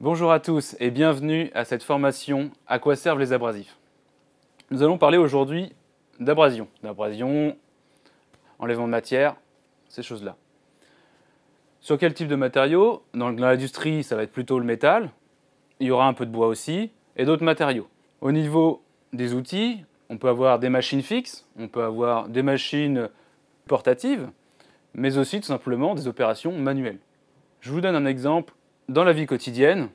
Bonjour à tous et bienvenue à cette formation « À quoi servent les abrasifs ?». Nous allons parler aujourd'hui d'abrasion, enlèvement de matière, ces choses-là. Sur quel type de matériaux? Dans l'industrie, ça va être plutôt le métal, il y aura un peu de bois aussi, et d'autres matériaux. Au niveau des outils, on peut avoir des machines fixes, on peut avoir des machines portatives, mais aussi tout simplement des opérations manuelles. Je vous donne un exemple. Dans la vie quotidienne,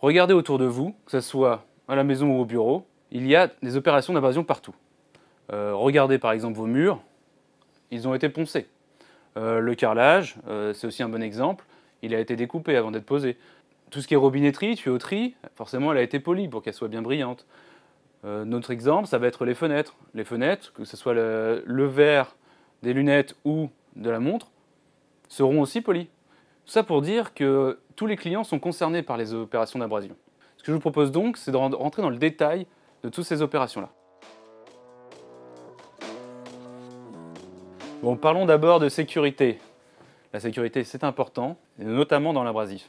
regardez autour de vous, que ce soit à la maison ou au bureau, il y a des opérations d'abrasion partout. Regardez par exemple vos murs, ils ont été poncés. Le carrelage, c'est aussi un bon exemple, il a été découpé avant d'être posé. Tout ce qui est robinetterie, tuyauterie, forcément elle a été polie pour qu'elle soit bien brillante. Notre exemple, ça va être les fenêtres. Les fenêtres, que ce soit le verre des lunettes ou de la montre, seront aussi polies. Tout ça pour dire que tous les clients sont concernés par les opérations d'abrasion. Ce que je vous propose donc, c'est de rentrer dans le détail de toutes ces opérations-là. Bon, parlons d'abord de sécurité. La sécurité, c'est important, et notamment dans l'abrasif.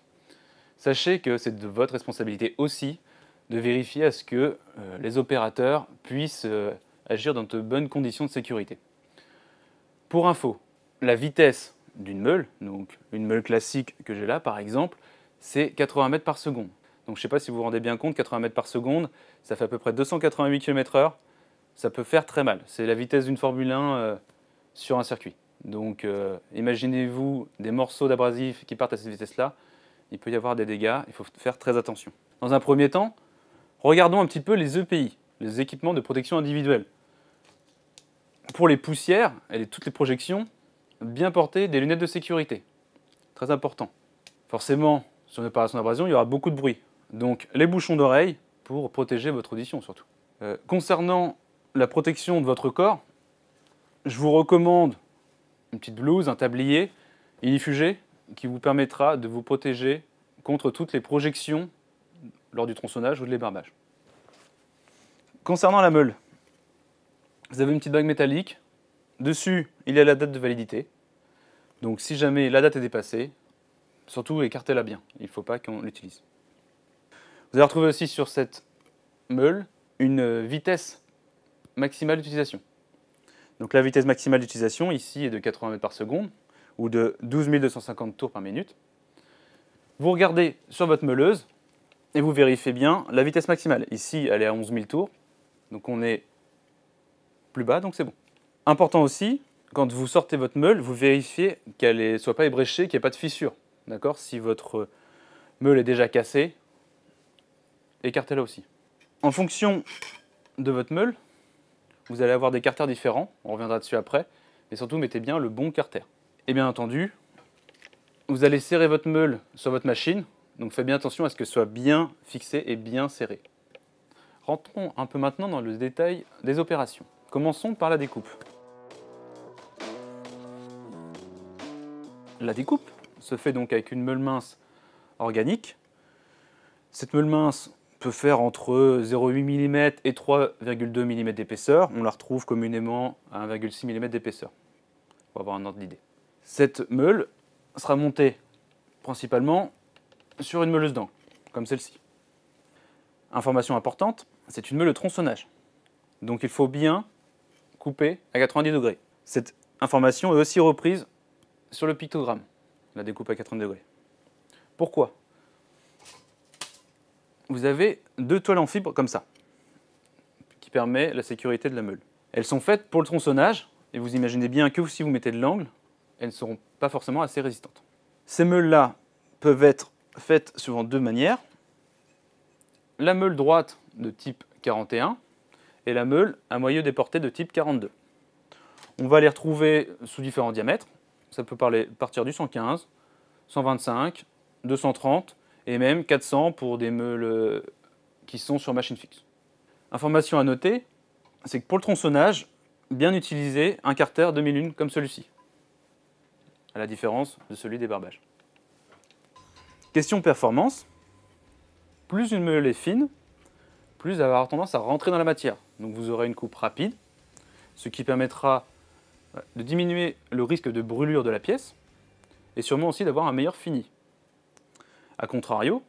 Sachez que c'est de votre responsabilité aussi de vérifier à ce que les opérateurs puissent agir dans de bonnes conditions de sécurité. Pour info, la vitesse d'une meule, donc une meule classique que j'ai là par exemple, c'est 80 mètres par seconde. Donc je ne sais pas si vous vous rendez bien compte, 80 mètres par seconde, ça fait à peu près 288 km/h, ça peut faire très mal. C'est la vitesse d'une Formule 1 sur un circuit. Donc imaginez-vous des morceaux d'abrasif qui partent à cette vitesse-là, il peut y avoir des dégâts, il faut faire très attention. Dans un premier temps, regardons un petit peu les EPI, les équipements de protection individuelle. Pour les poussières et toutes les projections, bien porter des lunettes de sécurité, très important. Forcément, sur une opération d'abrasion, il y aura beaucoup de bruit. Donc les bouchons d'oreille pour protéger votre audition surtout. Concernant la protection de votre corps, je vous recommande une petite blouse, un tablier ignifugé qui vous permettra de vous protéger contre toutes les projections lors du tronçonnage ou de l'ébarbage. Concernant la meule, vous avez une petite bague métallique. Dessus, il y a la date de validité, donc si jamais la date est dépassée, surtout écartez-la bien, il ne faut pas qu'on l'utilise. Vous allez retrouver aussi sur cette meule une vitesse maximale d'utilisation. Donc la vitesse maximale d'utilisation ici est de 80 mètres par seconde ou de 12 250 tours par minute. Vous regardez sur votre meuleuse et vous vérifiez bien la vitesse maximale. Ici, elle est à 11 000 tours, donc on est plus bas, donc c'est bon. Important aussi, quand vous sortez votre meule, vous vérifiez qu'elle ne soit pas ébréchée, qu'il n'y ait pas de fissure. D'accord ? Si votre meule est déjà cassée, écartez-la aussi. En fonction de votre meule, vous allez avoir des carters différents, on reviendra dessus après, mais surtout mettez bien le bon carter. Et bien entendu, vous allez serrer votre meule sur votre machine, donc faites bien attention à ce que ce soit bien fixé et bien serré. Rentrons un peu maintenant dans le détail des opérations. Commençons par la découpe. La découpe se fait donc avec une meule mince organique. Cette meule mince peut faire entre 0,8 mm et 3,2 mm d'épaisseur. On la retrouve communément à 1,6 mm d'épaisseur. Pour avoir un ordre d'idée. Cette meule sera montée principalement sur une meuleuse d'angle, comme celle-ci. Information importante, c'est une meule de tronçonnage. Donc il faut bien couper à 90 degrés. Cette information est aussi reprise sur le pictogramme, la découpe à 80 degrés. Pourquoi? Vous avez deux toiles en fibre comme ça, qui permet la sécurité de la meule. Elles sont faites pour le tronçonnage, et vous imaginez bien que si vous mettez de l'angle, elles ne seront pas forcément assez résistantes. Ces meules-là peuvent être faites souvent de deux manières. La meule droite de type 41 et la meule à moyeu déporté de type 42. On va les retrouver sous différents diamètres. Ça peut partir du 115, 125, 230 et même 400 pour des meules qui sont sur machine fixe. Information à noter, c'est que pour le tronçonnage, bien utiliser un carter demi-lune comme celui-ci, à la différence de celui des barbages. Question performance, plus une meule est fine, plus elle va avoir tendance à rentrer dans la matière. Donc vous aurez une coupe rapide, ce qui permettra de diminuer le risque de brûlure de la pièce et sûrement aussi d'avoir un meilleur fini. A contrario,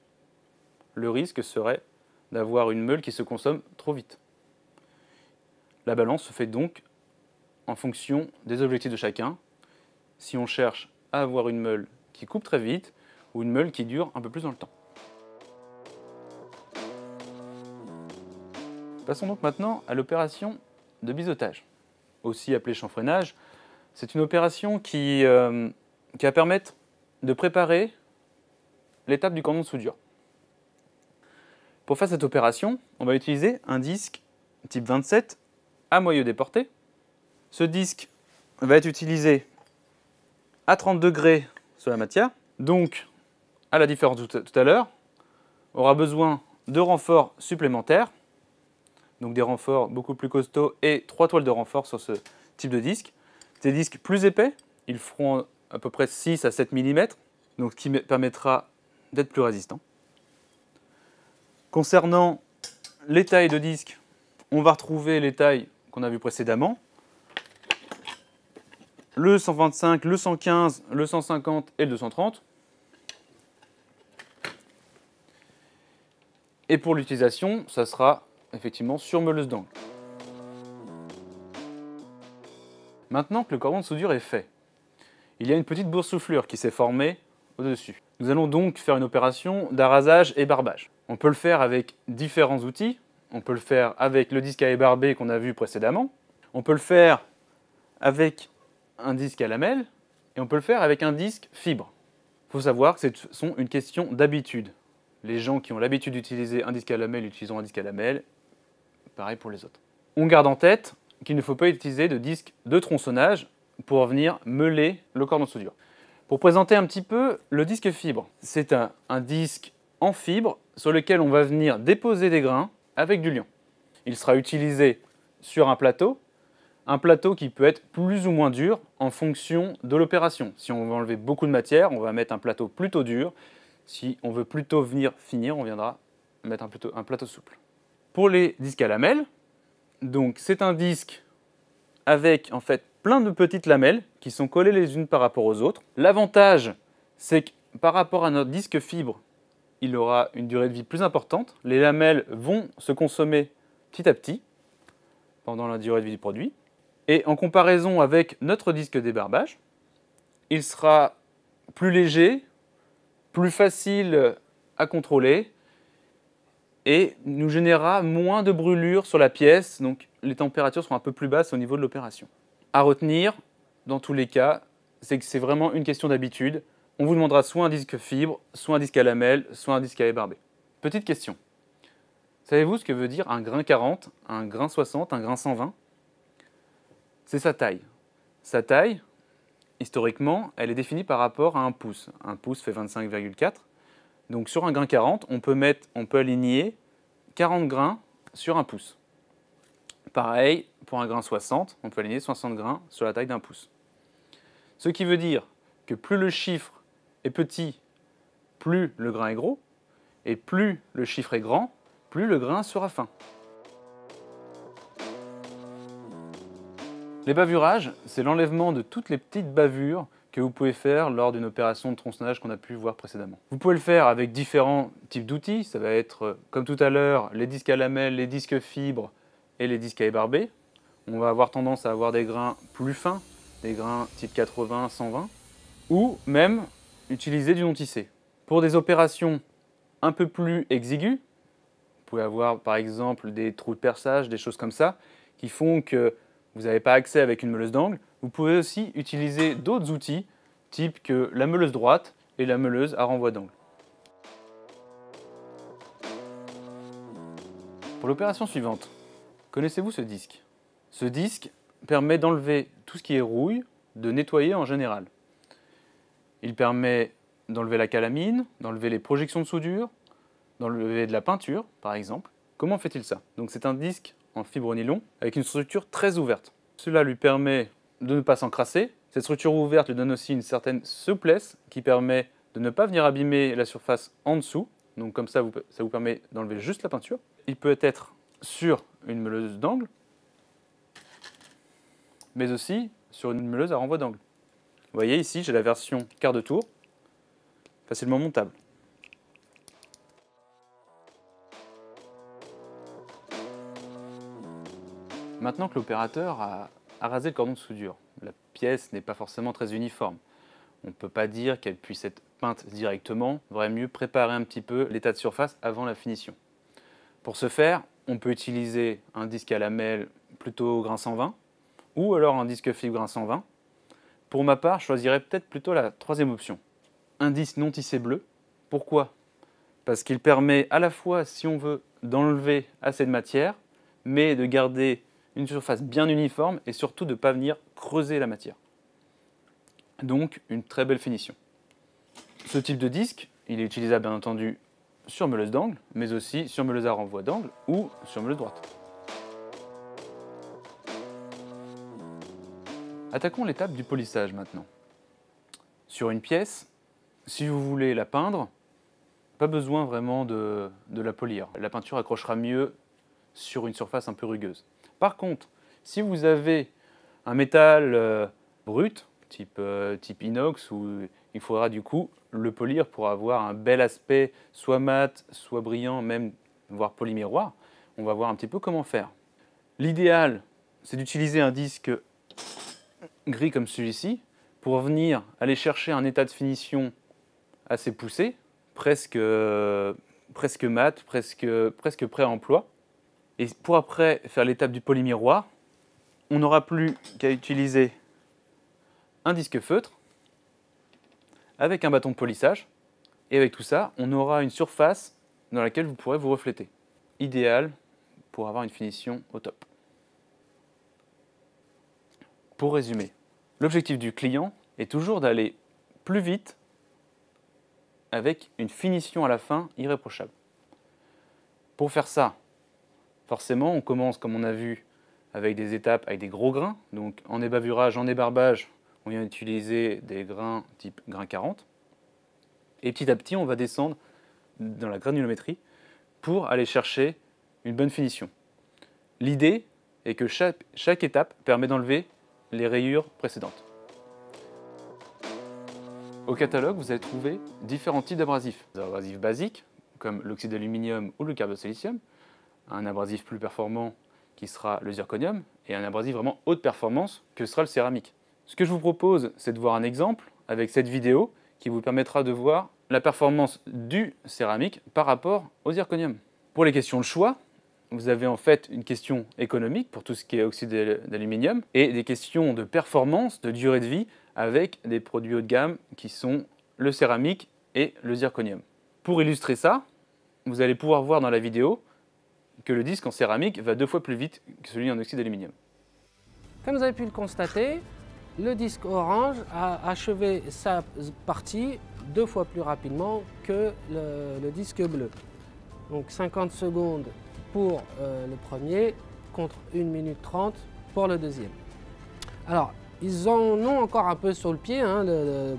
le risque serait d'avoir une meule qui se consomme trop vite. La balance se fait donc en fonction des objectifs de chacun. Si on cherche à avoir une meule qui coupe très vite ou une meule qui dure un peu plus dans le temps. Passons donc maintenant à l'opération de biseautage, aussi appelée chanfreinage. C'est une opération qui va permettre de préparer l'étape du cordon de soudure. Pour faire cette opération, on va utiliser un disque type 27 à moyeu déporté. Ce disque va être utilisé à 30 degrés sur la matière. Donc, à la différence de tout à l'heure, on aura besoin de renforts supplémentaires, donc des renforts beaucoup plus costauds et 3 toiles de renfort sur ce type de disque. Ces disques plus épais, ils feront à peu près 6 à 7 mm, donc ce qui permettra d'être plus résistant. Concernant les tailles de disques, on va retrouver les tailles qu'on a vues précédemment. Le 125, le 115, le 150 et le 230. Et pour l'utilisation, ça sera effectivement sur meuleuse d'angle. Maintenant que le cordon de soudure est fait, il y a une petite boursouflure qui s'est formée au-dessus. Nous allons donc faire une opération d'arrasage et barbage. On peut le faire avec différents outils. On peut le faire avec le disque à ébarber qu'on a vu précédemment. On peut le faire avec un disque à lamelles et on peut le faire avec un disque fibre. Il faut savoir que ce sont une question d'habitude. Les gens qui ont l'habitude d'utiliser un disque à lamelles utiliseront un disque à lamelles. Pareil pour les autres. On garde en tête qu'il ne faut pas utiliser de disque de tronçonnage pour venir meuler le cordon de soudure. Pour présenter un petit peu le disque fibre, c'est un disque en fibre sur lequel on va venir déposer des grains avec du liant. Il sera utilisé sur un plateau qui peut être plus ou moins dur en fonction de l'opération. Si on veut enlever beaucoup de matière, on va mettre un plateau plutôt dur. Si on veut plutôt venir finir, on viendra mettre un plateau souple. Pour les disques à lamelles, donc c'est un disque avec en fait plein de petites lamelles qui sont collées les unes par rapport aux autres. L'avantage, c'est que par rapport à notre disque fibre, il aura une durée de vie plus importante. Les lamelles vont se consommer petit à petit pendant la durée de vie du produit. Et en comparaison avec notre disque débarbage, il sera plus léger, plus facile à contrôler et nous générera moins de brûlures sur la pièce. Donc les températures seront un peu plus basses au niveau de l'opération. À retenir, dans tous les cas, c'est que c'est vraiment une question d'habitude. On vous demandera soit un disque fibre, soit un disque à lamelles, soit un disque à ébarber. Petite question. Savez-vous ce que veut dire un grain 40, un grain 60, un grain 120 ? C'est sa taille. Sa taille, historiquement, elle est définie par rapport à un pouce. Un pouce fait 25,4. Donc sur un grain 40, on peut aligner 40 grains sur un pouce. Pareil, pour un grain 60, on peut aligner 60 grains sur la taille d'un pouce. Ce qui veut dire que plus le chiffre est petit, plus le grain est gros, et plus le chiffre est grand, plus le grain sera fin. Les bavurages, c'est l'enlèvement de toutes les petites bavures que vous pouvez faire lors d'une opération de tronçonnage qu'on a pu voir précédemment. Vous pouvez le faire avec différents types d'outils, ça va être, comme tout à l'heure, les disques à lamelles, les disques fibres, et les disques à ébarber. On va avoir tendance à avoir des grains plus fins, des grains type 80, 120, ou même utiliser du non tissé. Pour des opérations un peu plus exiguës, vous pouvez avoir par exemple des trous de perçage, des choses comme ça, qui font que vous n'avez pas accès avec une meuleuse d'angle. Vous pouvez aussi utiliser d'autres outils, type que la meuleuse droite et la meuleuse à renvoi d'angle. Pour l'opération suivante, connaissez-vous ce disque? Ce disque permet d'enlever tout ce qui est rouille, de nettoyer en général. Il permet d'enlever la calamine, d'enlever les projections de soudure, d'enlever de la peinture, par exemple. Comment fait-il ça? Donc c'est un disque en fibre nylon avec une structure très ouverte. Cela lui permet de ne pas s'encrasser. Cette structure ouverte lui donne aussi une certaine souplesse qui permet de ne pas venir abîmer la surface en dessous. Donc comme ça, ça vous permet d'enlever juste la peinture. Il peut être sur une meuleuse d'angle, mais aussi sur une meuleuse à renvoi d'angle. Vous voyez ici, j'ai la version quart de tour, facilement montable. Maintenant que l'opérateur a rasé le cordon de soudure, la pièce n'est pas forcément très uniforme. On ne peut pas dire qu'elle puisse être peinte directement. Il vaudrait mieux préparer un petit peu l'état de surface avant la finition. Pour ce faire, on peut utiliser un disque à lamelles plutôt grain 120 ou alors un disque fibre grain 120. Pour ma part, je choisirais peut-être plutôt la troisième option. Un disque non tissé bleu. Pourquoi? Parce qu'il permet à la fois, si on veut, d'enlever assez de matière, mais de garder une surface bien uniforme et surtout de ne pas venir creuser la matière. Donc, une très belle finition. Ce type de disque, il est utilisable bien entendu sur meuleuse d'angle, mais aussi sur meuleuse à renvoi d'angle ou sur meuleuse droite. Attaquons l'étape du polissage maintenant. Sur une pièce, si vous voulez la peindre, pas besoin vraiment de la polir. La peinture accrochera mieux sur une surface un peu rugueuse. Par contre, si vous avez un métal brut, type inox, où il faudra du coup le polir pour avoir un bel aspect, soit mat, soit brillant, même voire polymiroir, on va voir un petit peu comment faire. L'idéal, c'est d'utiliser un disque gris comme celui-ci pour venir aller chercher un état de finition assez poussé, presque mat, presque prêt à emploi. Et pour après faire l'étape du polymiroir, on n'aura plus qu'à utiliser un disque feutre avec un bâton de polissage. Et avec tout ça, on aura une surface dans laquelle vous pourrez vous refléter. Idéal pour avoir une finition au top. Pour résumer, l'objectif du client est toujours d'aller plus vite avec une finition à la fin irréprochable. Pour faire ça, forcément, on commence, comme on a vu, avec des étapes avec des gros grains. Donc en ébavurage, en ébarbage, on vient utiliser des grains type grain 40. Et petit à petit, on va descendre dans la granulométrie pour aller chercher une bonne finition. L'idée est que chaque étape permet d'enlever les rayures précédentes. Au catalogue, vous allez trouver différents types d'abrasifs. Des abrasifs basiques, comme l'oxyde d'aluminium ou le carbosilicium, un abrasif plus performant qui sera le zirconium, et un abrasif vraiment haute performance que sera le céramique. Ce que je vous propose, c'est de voir un exemple avec cette vidéo qui vous permettra de voir la performance du céramique par rapport au zirconium. Pour les questions de choix, vous avez en fait une question économique pour tout ce qui est oxyde d'aluminium et des questions de performance, de durée de vie avec des produits haut de gamme qui sont le céramique et le zirconium. Pour illustrer ça, vous allez pouvoir voir dans la vidéo que le disque en céramique va 2 fois plus vite que celui en oxyde d'aluminium. Comme vous avez pu le constater, le disque orange a achevé sa partie 2 fois plus rapidement que le disque bleu. Donc 50 secondes pour le premier contre 1 minute 30 pour le deuxième. Alors, ils en ont encore un peu sur le pied hein,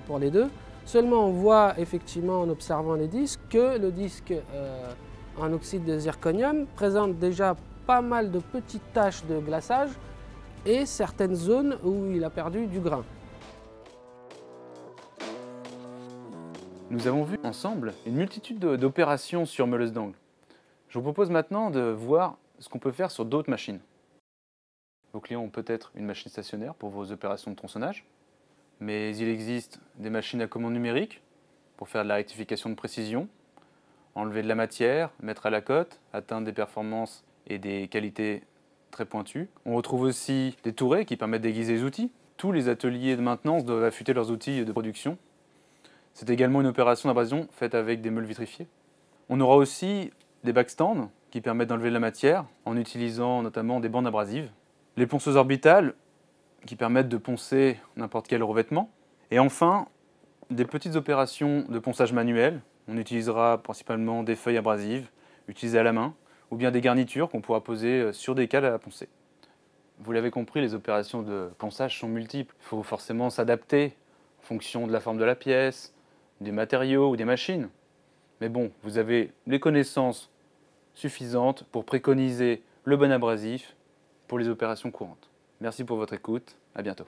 pour les deux. Seulement, on voit effectivement en observant les disques que le disque en oxyde de zirconium présente déjà pas mal de petites taches de glaçage et certaines zones où il a perdu du grain. Nous avons vu ensemble une multitude d'opérations sur meuleuse d'angle. Je vous propose maintenant de voir ce qu'on peut faire sur d'autres machines. Vos clients ont peut-être une machine stationnaire pour vos opérations de tronçonnage, mais il existe des machines à commande numérique pour faire de la rectification de précision, enlever de la matière, mettre à la cote, atteindre des performances et des qualités très pointues. On retrouve aussi des tourets qui permettent d'aiguiser les outils. Tous les ateliers de maintenance doivent affûter leurs outils de production. C'est également une opération d'abrasion faite avec des meules vitrifiées. On aura aussi des backstands qui permettent d'enlever de la matière en utilisant notamment des bandes abrasives. Les ponceuses orbitales qui permettent de poncer n'importe quel revêtement. Et enfin, des petites opérations de ponçage manuel. On utilisera principalement des feuilles abrasives utilisées à la main ou bien des garnitures qu'on pourra poser sur des cales à poncer. Vous l'avez compris, les opérations de ponçage sont multiples. Il faut forcément s'adapter en fonction de la forme de la pièce, des matériaux ou des machines. Mais bon, vous avez les connaissances suffisantes pour préconiser le bon abrasif pour les opérations courantes. Merci pour votre écoute, à bientôt.